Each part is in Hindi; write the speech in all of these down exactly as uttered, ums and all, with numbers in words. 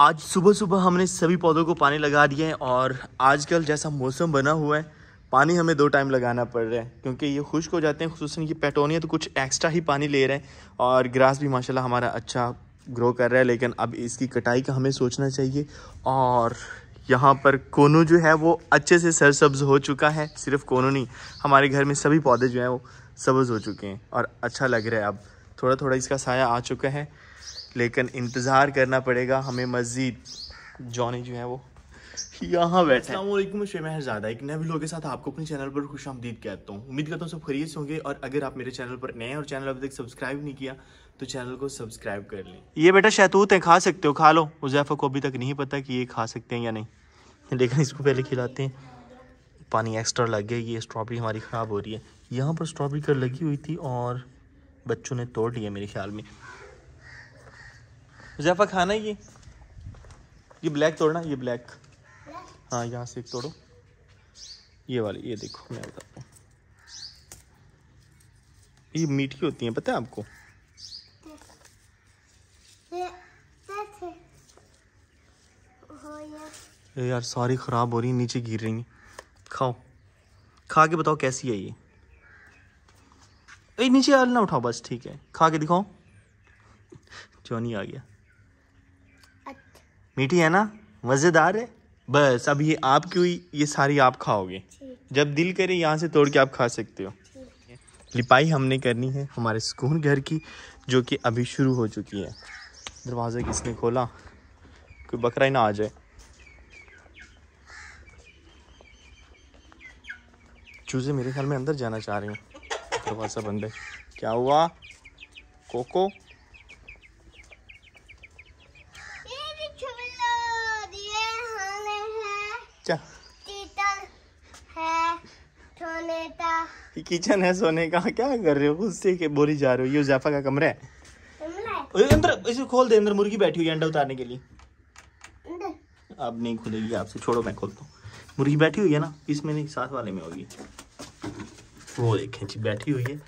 आज सुबह सुबह हमने सभी पौधों को पानी लगा दिया है और आजकल जैसा मौसम बना हुआ है पानी हमें दो टाइम लगाना पड़ रहा है क्योंकि ये खुश्क हो जाते हैं। खुसूसन ये पेटोनिया तो कुछ एक्स्ट्रा ही पानी ले रहे हैं और ग्रास भी माशाल्लाह हमारा अच्छा ग्रो कर रहा है, लेकिन अब इसकी कटाई का हमें सोचना चाहिए। और यहाँ पर कोनू जो है वो अच्छे से सरसब्ज हो चुका है, सिर्फ कोनू नहीं हमारे घर में सभी पौधे जो हैं वो सब्ज हो चुके हैं और अच्छा लग रहा है। अब थोड़ा थोड़ा इसका साया आ चुका है, लेकिन इंतज़ार करना पड़ेगा हमें मज़ीद। जॉनी जो है वो यहाँ बैठे। अस्सलामुअलैकुम, शोएब महरज़ादा एक नए वीडियो के साथ आपको अपने चैनल पर खुश आमदीद कहता हूँ। उम्मीद करता हूँ सब खैरियत से होंगे और अगर आप मेरे चैनल पर नए हैं और चैनल अभी तक सब्सक्राइब नहीं किया तो चैनल को सब्सक्राइब कर लें। ये बेटा शैतूत है, खा सकते हो, खा लो। उजैफा को अभी तक नहीं पता कि ये खा सकते हैं या नहीं, लेकिन इसको पहले खिलाते हैं। पानी एक्स्ट्रा लग गया, ये स्ट्रॉबेरी हमारी ख़राब हो रही है। यहाँ पर स्ट्रॉबेरी कर लगी हुई थी और बच्चों ने तोड़ लिया मेरे ख्याल में। उजैफा खाना है ये ये ब्लैक तोड़ना, ये ब्लैक, हाँ यहाँ से एक तोड़ो, ये वाली, ये देखो मैं बताता हूँ। ये मीठी होती हैं, पता है आपको? यार सारी ख़राब हो रही है, नीचे गिर रही हैं। खाओ, खा के बताओ कैसी है ये। ए, नीचे यार ना उठाओ, बस ठीक है, खा के दिखाओ। जॉनी आ गया। अच्छा। मीठी है ना, मज़ेदार है। बस अब ये आपकी हुई, ये सारी आप खाओगे। जब दिल करे यहाँ से तोड़ के आप खा सकते हो। लिपाई हमने करनी है हमारे सुकून घर की, जो कि अभी शुरू हो चुकी है। दरवाज़ा किसने खोला? कोई बकरा ही ना आ जाए। चूजे मेरे ख्याल में अंदर जाना चाह रहे हैं। दरवाज़ा बंद है। क्या हुआ कोको? किचन है सोने का। क्या कर रहे हो, खुद से के बोरी जा रहे हो। ये उजाफा का कमरा है, अंदर इसे खोल दे, अंदर मुर्गी बैठी हुई है अंडा उतारने के लिए। अब नहीं खुलेगी आपसे, छोड़ो मैं खोलता हूँ। मुर्गी बैठी हुई है ना, इसमें नहीं, साथ वाले में होगी। वो देखें जी, बैठी हुई है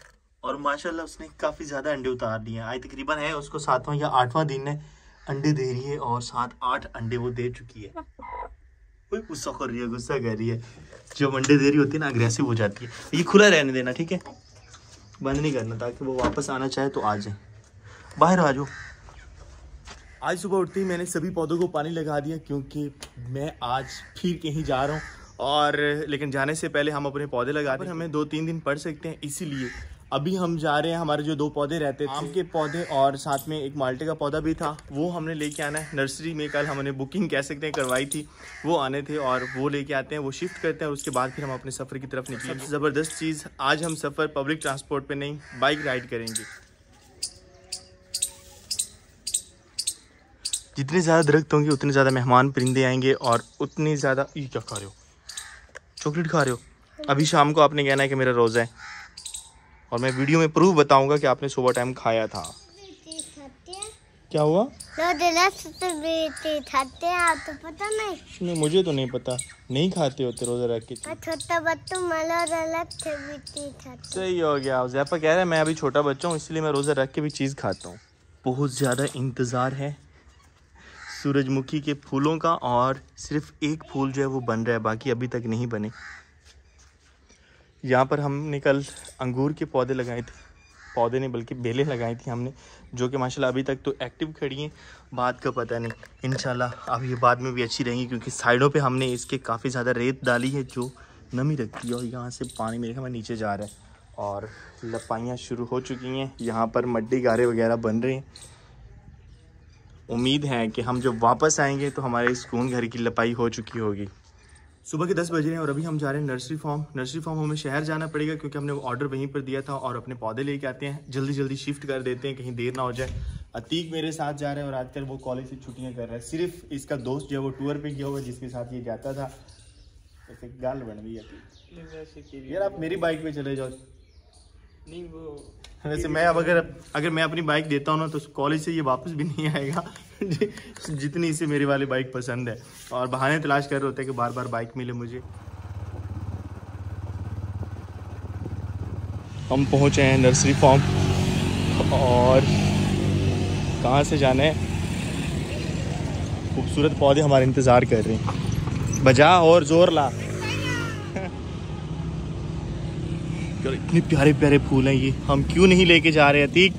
और माशाल्लाह उसने काफ़ी ज़्यादा अंडे उतार दिए हैं। आज तकरीबन है उसको सातवां या आठवां दिन है, अंडे दे रही है और सात आठ अंडे वो दे चुकी है। कोई गुस्सा कर रही है, गुस्सा कर रही है। जब अंडे दे रही होती है ना अग्रेसिव हो जाती है। ये खुला रहने देना ठीक है, बंद नहीं करना, ताकि वो वापस आना चाहे तो आ जाए। बाहर आ जाओ। आज सुबह उठते ही मैंने सभी पौधों को पानी लगा दिया क्योंकि मैं आज फिर कहीं जा रहा हूँ। और लेकिन जाने से पहले हम अपने पौधे लगा दें, हमें दो तीन दिन पड़ सकते हैं, इसीलिए अभी हम जा रहे हैं। हमारे जो दो पौधे रहते थे, आम के पौधे और साथ में एक माल्टे का पौधा भी था, वो हमने लेके आना है। नर्सरी में कल हमने बुकिंग कह सकते हैं करवाई थी, वो आने थे और वो लेके आते हैं, वो शिफ्ट करते हैं और उसके बाद फिर हम अपने सफ़र की तरफ निकलेंगे। सबसे ज़बरदस्त चीज़, आज हम सफ़र पब्लिक ट्रांसपोर्ट पर नहीं, बाइक राइड करेंगे। जितने ज़्यादा दरख्त होंगे उतने ज़्यादा मेहमान परिंदे आएंगे और उतनी ज़्यादा। ये क्या खा रहे हो? चॉकलेट खा रहे हो? अभी शाम को आपने कहना है कि मेरा रोज़ा है और मैं वीडियो में प्रूफ बताऊंगा कि आपने सुबह टाइम खाया था। क्या हुआ? खाते हैं आप तो पता नहीं? नहीं, मुझे तो नहीं पता, नहीं खाते होते रोजा रख के। छोटा बच्चा, सही हो गया। ज़ैफा कह रहा है मैं अभी छोटा बच्चा हूँ इसलिए मैं रोजा रख के भी चीज़ खाता हूँ। बहुत ज़्यादा इंतज़ार है सूरजमुखी के फूलों का और सिर्फ एक फूल जो है वो बन रहा है, बाकी अभी तक नहीं बने। यहाँ पर हमने कल अंगूर के पौधे लगाए थे, पौधे नहीं बल्कि बेलें लगाई थी हमने, जो कि माशाल्लाह अभी तक तो एक्टिव खड़ी हैं। बाद का पता नहीं, इंशाल्लाह अब ये बाद में भी अच्छी रहेंगी क्योंकि साइडों पे हमने इसके काफ़ी ज़्यादा रेत डाली है जो नमी रखती है। और यहाँ से पानी मेरे हमारे नीचे जा रहा है और लपाइयाँ शुरू हो चुकी हैं। यहाँ पर मड्डी गारे वगैरह बन रहे हैं। उम्मीद है कि हम जब वापस आएँगे तो हमारे सुकून घर की लपाई हो चुकी होगी। सुबह के दस बज रहे हैं और अभी हम जा रहे हैं नर्सरी फॉर्म। नर्सरी फॉर्म हमें शहर जाना पड़ेगा क्योंकि हमने ऑर्डर वहीं पर दिया था और अपने पौधे लेके आते हैं, जल्दी जल्दी शिफ्ट कर देते हैं कहीं देर ना हो जाए। अतीक मेरे साथ जा रहे हैं और आजकल वो कॉलेज से छुट्टियां कर रहा है। सिर्फ इसका दोस्त जो है वो टूर पे गया हुआ जिसके साथ ये जाता था। ऐसे गाल बन गई अतीक, यार आप मेरी बाइक पे चले जाओ। नहीं वो वैसे मैं अब अगर अगर मैं अपनी बाइक देता हूँ ना तो कॉलेज से ये वापस भी नहीं आएगा जितनी इसे मेरी वाली बाइक पसंद है। और बहाने तलाश कर रहे होते हैं कि बार बार बाइक मिले मुझे। हम पहुँचे हैं नर्सरी फॉर्म और कहाँ से जाना है खूबसूरत पौधे हमारे इंतज़ार कर रहे हैं। बजा और जोर ला। इतने प्यारे प्यारे फूल हैं ये, हम क्यों नहीं लेके जा रहे अतीक।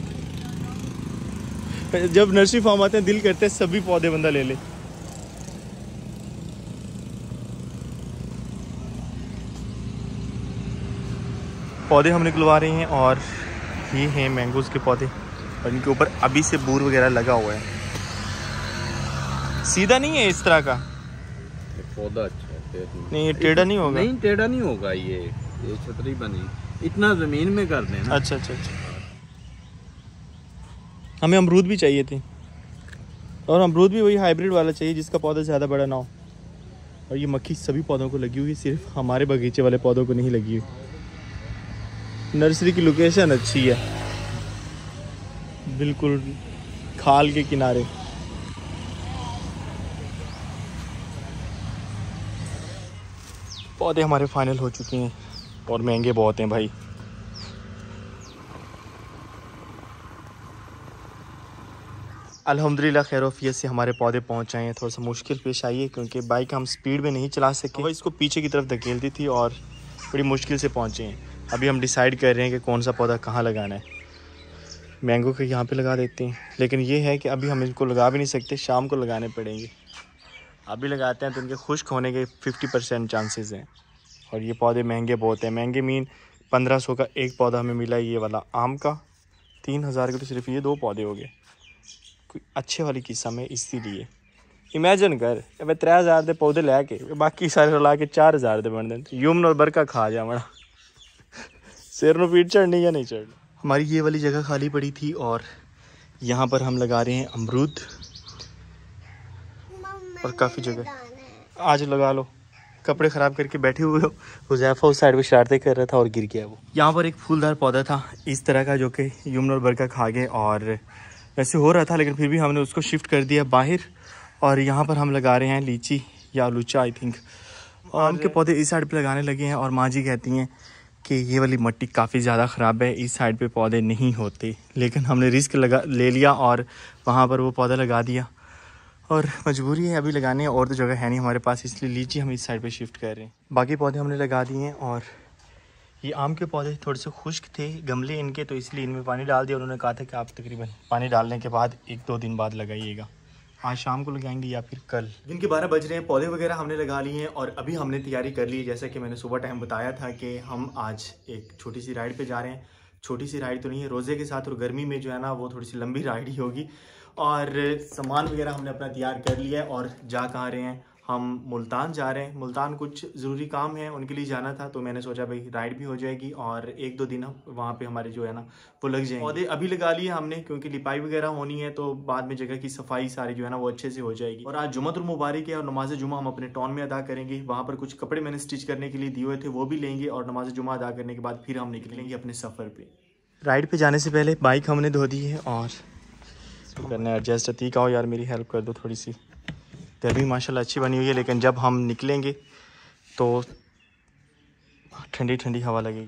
जब नर्सरी फार्म आते हैं दिल करते हैं सभी पौधे बंदा ले ले। पौधे हम निकलवा रहे हैं और ये हैं मैंगोज के पौधे और इनके ऊपर अभी से बूर वगैरह लगा हुआ है। सीधा नहीं है इस तरह का पौधा, अच्छा है नहीं, ये टेढ़ा नहीं होगा। नहीं टेढ़ा नहीं होगा, ये ये छतरी बनी इतना ज़मीन में कर देना। अच्छा अच्छा अच्छा। हमें अमरूद भी चाहिए थे और अमरूद भी वही हाइब्रिड वाला चाहिए जिसका पौधा ज़्यादा बड़ा ना हो। और ये मक्खी सभी पौधों को लगी हुई, सिर्फ हमारे बगीचे वाले पौधों को नहीं लगी हुई। नर्सरी की लोकेशन अच्छी है, बिल्कुल खाल के किनारे। पौधे हमारे फाइनल हो चुके हैं और महंगे बहुत हैं भाई। अल्हम्दुलिल्लाह खैरोफियत से हमारे पौधे पहुंच आए हैं। थोड़ा सा मुश्किल पेश आई है क्योंकि बाइक हम स्पीड में नहीं चला सके, वो इसको पीछे की तरफ धकेलती थी और बड़ी मुश्किल से पहुंचे हैं। अभी हम डिसाइड कर रहे हैं कि कौन सा पौधा कहाँ लगाना है। मैंगो के यहाँ पे लगा देते हैं, लेकिन ये है कि अभी हम इनको लगा भी नहीं सकते, शाम को लगाने पड़ेंगे। अभी लगाते हैं तो इनके खुश्क होने के पचास परसेंट चांसेस हैं। और ये पौधे महंगे बहुत हैं, महंगे मीन पंद्रह सौ का एक पौधा हमें मिला, ये वाला आम का तीन हज़ार का। तो सिर्फ ये दो पौधे हो गए, कोई अच्छे वाली किस्म है इसीलिए। इमेजिन कर भाई त्रै हज़ार के पौधे लैके बाकी सारे रला के चार हज़ार के बन देते, यूमन और बरका खा जावना। सिर में पीठ चढ़नी या नहीं चढ़नी। हमारी ये वाली जगह खाली पड़ी थी और यहाँ पर हम लगा रहे हैं अमरूद और काफ़ी जगह आज लगा लो। कपड़े ख़राब करके बैठे हुए हो। हुजैफा उस साइड पर शरारतें कर रहा था और गिर गया वो। यहाँ पर एक फूलदार पौधा था इस तरह का जो कि यमुन और बरका खा गए और वैसे हो रहा था, लेकिन फिर भी हमने उसको शिफ्ट कर दिया बाहर। और यहाँ पर हम लगा रहे हैं लीची या लुचा आई थिंक। आम के पौधे इस साइड पर लगाने लगे हैं और माँ जी कहती हैं कि ये वाली मिट्टी काफ़ी ज़्यादा ख़राब है, इस साइड पे पौधे नहीं होते। लेकिन हमने रिस्क लगा ले लिया और वहाँ पर वो पौधा लगा दिया और मजबूरी है अभी लगाने, और तो जगह है नहीं हमारे पास, इसलिए लीची हम इस साइड पे शिफ्ट कर रहे हैं। बाकी पौधे हमने लगा दिए हैं और ये आम के पौधे थोड़े से खुश्क थे गमले इनके, तो इसलिए इनमें पानी डाल दिया। उन्होंने कहा था कि आप तकरीबन पानी डालने के बाद एक दो दिन बाद लगाइएगा, आज शाम को लगाएंगे या फिर कल। दिन के बारह बज रहे हैं, पौधे वगैरह हमने लगा लिए हैं और अभी हमने तैयारी कर ली है। जैसा कि मैंने सुबह टाइम बताया था कि हम आज एक छोटी सी राइड पे जा रहे हैं। छोटी सी राइड तो नहीं है, रोज़े के साथ और गर्मी में जो है ना वो थोड़ी सी लंबी राइड ही होगी। और सामान वगैरह हमने अपना तैयार कर लिया है और जा कहाँ रहे हैं, हम मुल्तान जा रहे हैं। मुल्तान कुछ ज़रूरी काम है, उनके लिए जाना था, तो मैंने सोचा भाई राइड भी हो जाएगी और एक दो दिन हम वहाँ पे हमारे जो है ना वो लग जाएंगे। पौधे अभी लगा लिए हमने क्योंकि लिपाई वगैरह होनी है, तो बाद में जगह की सफाई सारी जो है ना वो अच्छे से हो जाएगी। और आज जुम्मतुल मुबारक है और नमाज जुमा हम अपने टाउन में अदा करेंगे। वहाँ पर कुछ कपड़े मैंने स्टिच करने के लिए दिए हुए थे, वो भी लेंगे और नमाज जुमा अदा करने के बाद फिर हम निकलेंगे अपने सफ़र पर। राइड पर जाने से पहले बाइक हमने धो दी है और करना एडजस्ट। अतीक आओ यार मेरी हेल्प कर दो थोड़ी सी। गर्मी माशाल्लाह अच्छी बनी हुई है, लेकिन जब हम निकलेंगे तो ठंडी ठंडी हवा लगेगी।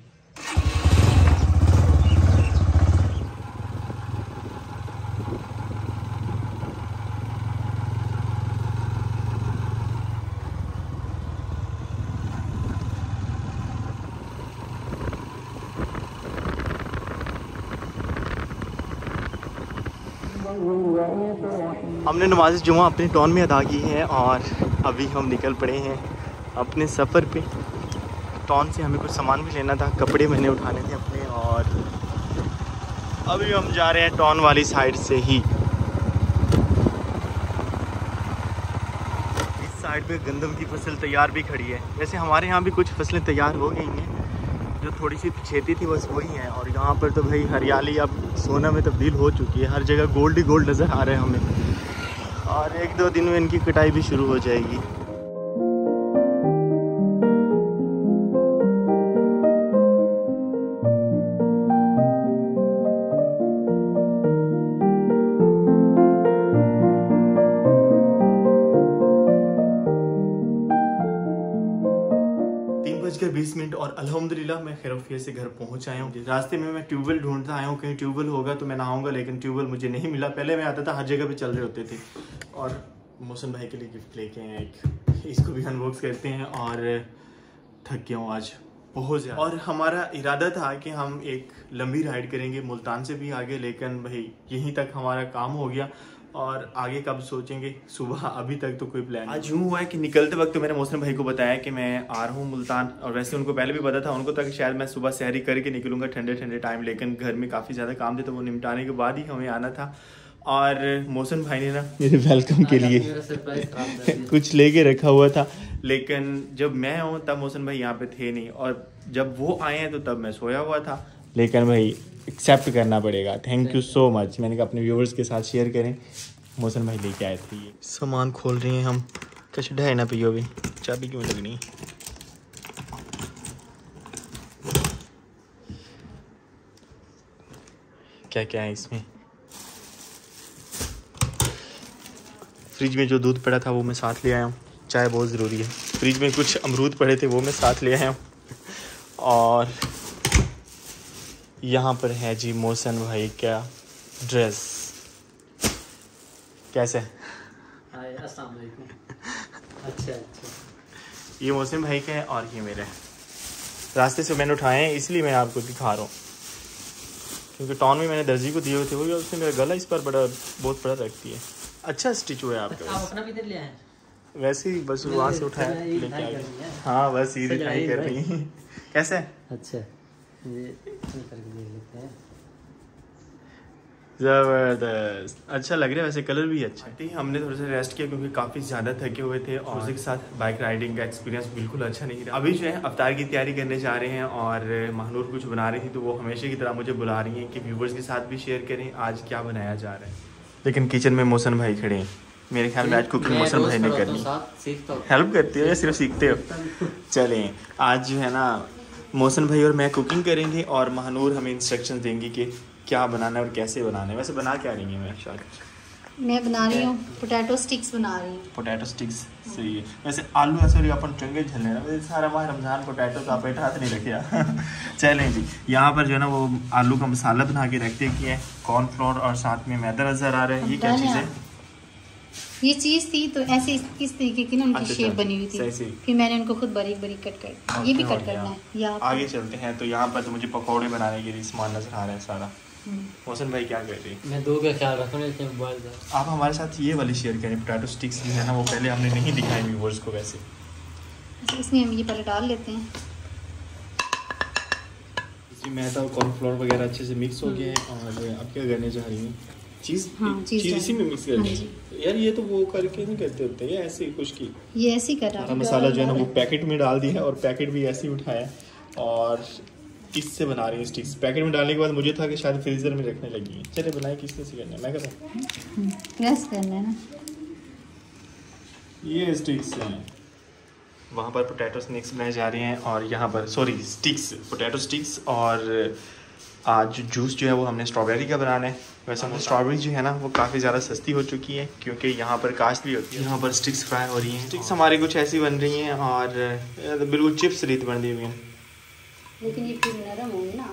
हमने नमाज जुमा अपने टाउन में अदा की है और अभी हम निकल पड़े हैं अपने सफ़र पे। टाउन से हमें कुछ सामान भी लेना था, कपड़े मैंने उठाने थे अपने, और अभी हम जा रहे हैं टाउन वाली साइड से ही। इस साइड पे गंदम की फसल तैयार भी खड़ी है। वैसे हमारे यहाँ भी कुछ फसलें तैयार हो गई हैं, जो थोड़ी सी खेती थी बस वही है। और यहाँ पर तो भाई हरियाली अब सोना में तब्दील हो चुकी है, हर जगह गोल्ड ही गोल्ड नज़र आ रहे हैं हमें। और एक दो दिन में इनकी कटाई भी शुरू हो जाएगी। बीस मिनट और अल्हम्दुलिल्लाह मैं खैरोफियत से घर पहुंच आया हूँ। रास्ते में मैं ट्यूबवेल ढूंढता आया हूँ, कहीं ट्यूबवेल होगा तो मैं नहाऊंगा, लेकिन ट्यूबवेल मुझे नहीं मिला। पहले मैं आता था हर जगह पे चल रहे होते थे और मोहसिन भाई के लिए गिफ्ट लेके आए एक, इसको भी अनबॉक्स करते हैं। और थक गया हूँ आज बहुत ज़्यादा, और हमारा इरादा था कि हम एक लंबी राइड करेंगे मुल्तान से भी आगे, लेकिन भाई यहीं तक हमारा काम हो गया और आगे कब सोचेंगे सुबह, अभी तक तो कोई प्लान। आज यूँ हुआ है कि निकलते वक्त तो मैंने मोहसिन भाई को बताया कि मैं आ रहा हूँ मुल्तान, और वैसे उनको पहले भी पता था, उनको था कि शायद मैं सुबह सहरी करके निकलूँगा ठंडे ठंडे टाइम, लेकिन घर में काफ़ी ज़्यादा काम थे तो वो निपटाने के बाद ही हमें आना था। और मोहसिन भाई ने ना मेरे वेलकम के लिए कुछ लेके रखा हुआ था, लेकिन जब मैं हूँ तब मोहसिन भाई यहाँ पे थे नहीं, और जब वो आए हैं तो तब मैं सोया हुआ था। लेकिन भाई एक्सेप्ट करना पड़ेगा, थैंक यू सो मच। मैंने कहा अपने व्यूवर्स के साथ शेयर करें, मोहसिन भाई लेके आए थे। ये सामान खोल रहे हैं हम, कचड़ा है ना पियो भी, चाबी क्यों लगनी है। क्या क्या है इसमें? फ्रिज में जो दूध पड़ा था वो मैं साथ ले आया हूँ, चाय बहुत ज़रूरी है। फ्रिज में कुछ अमरूद पड़े थे वो मैं साथ ले आया हूँ। और यहाँ पर है जी मोहसिन भाई का ड्रेस। कैसे? हाय, अस्सलाम वालेकुम। अच्छा अच्छा, ये मोहसिन भाई का है और ये मेरा है। रास्ते से मैंने उठाए हैं इसलिए मैं आपको दिखा रहा हूँ, क्योंकि टॉन में मैंने दर्जी को दिए हुए थे वो, उसने मेरा गला इस पर बड़ा बहुत बड़ा रखती है। अच्छा स्टिच हुआ है आपका। आप अपना भी ले आए? वैसे ही बस वहाँ से उठाया लेके आए। हाँ बस ये दिखाई कर रही है। कैसे? अच्छा, जबरदस्त, अच्छा लग रहा है, वैसे कलर भी अच्छा है। हमने थोड़ा सा रेस्ट किया क्योंकि काफ़ी ज़्यादा थके हुए थे, और उसके साथ बाइक राइडिंग का एक्सपीरियंस बिल्कुल अच्छा नहीं रहा। अभी जो है अफ्तार की तैयारी करने जा रहे हैं, और महानूर कुछ बना रही थी तो वो हमेशा की तरह मुझे बुला रही हैं कि व्यूवर्स के साथ भी शेयर करें आज क्या बनाया जा रहा है। लेकिन किचन में मोहसिन भाई खड़े हैं, मेरे ख्याल में आज कुकिंग मोहसिन भाई ने करनी, हेल्प करती हो या सिर्फ सीखते हो? चलें आज जो है ना मोहसिन भाई और मैं कुकिंग करेंगे, और महानूर हमें इंस्ट्रक्शन देंगी कि क्या बनाना है और कैसे बनाना है। वैसे बना क्या रही है? मैं शायद मैं बना रही हूँ पोटैटो स्टिक्स बना रही हूँ। पोटैटो स्टिक्स, सही है। वैसे आलू ऐसे अपन टंगे झलने रहा, सारा माह रमज़ान पोटैटो का पेट हाथ नहीं रखे। चलें जी, यहाँ पर जो है ना वो आलू का मसाला बना के रखते किए, कॉर्नफ्लोर और साथ में मैदा नजर आ रहा है। ये क्या चीज़ है? ये चीज़ थी तो ऐसे इस तरीके की ना उनकी शेप बनी हुई थी, फिर मैंने उनको खुद बारीक बारीक कट कर, ये भी कट करना है। या आगे चलते हैं, तो यहाँ पर तो मुझे पकौड़े बनाने के लिए सामान नजर आ रहा है सारा। मोहसिन भाई क्या कर रही है? मैं दो का ख्याल रखूँगा। आप हमारे साथ ये वाली शेयर करें, पोटैटो स्टिक्स जो है ना वो पहले हमने नहीं दिखाई व्यूअर्स को। वैसे इसमें हम ये पहले डाल लेते हैं, मैदा और कॉर्नफ्लोर वगैरह अच्छे से मिक्स हो गया है। और आप क्या करने जा रही हैं? चीज़, हाँ, चीज़ चीज़ इसी में मिक्स करनी है। हाँ यार, ये तो वो करके नहीं करते होते, ये ऐसे ही कुछ की, ये ऐसे ही कर रहा है। मसाला जो है ना वो पैकेट में डाल दिया है, और पैकेट भी ऐसे ही उठाया और किससे बना रही है स्टिक्स। पैकेट में डालने के बाद मुझे था कि शायद फ्रीजर में रखने लगी है। चले बनाए, किसने से करना है? मैं कहता हूँ ये स्टिक्स हैं, वहाँ पर पोटैटो स्नैक्स बनाए जा रहे हैं, और यहाँ पर सॉरी स्टिक्स, पोटैटो स्टिक्स। और आज जूस जो है वो हमने स्ट्रॉबेरी का बनाना है। वैसे हमें स्ट्रॉबेरी जो है ना वो काफ़ी ज़्यादा सस्ती हो चुकी है, क्योंकि यहाँ पर काश्त भी होती है। यहाँ पर स्टिक्स फ्राई हो रही हैं, स्टिक्स हमारी कुछ ऐसी बन रही हैं, और तो बिल्कुल चिप्स रीत बन रही हुई हैं, लेकिन ये नरम होंगे ना।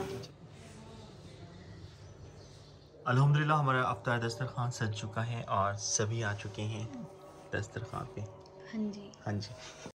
अल्हम्दुलिल्लाह हमारा अफ्तार दस्तरखान सज चुका है, और सभी आ चुके हैं दस्तरखान पे। हाँ जी हाँ जी।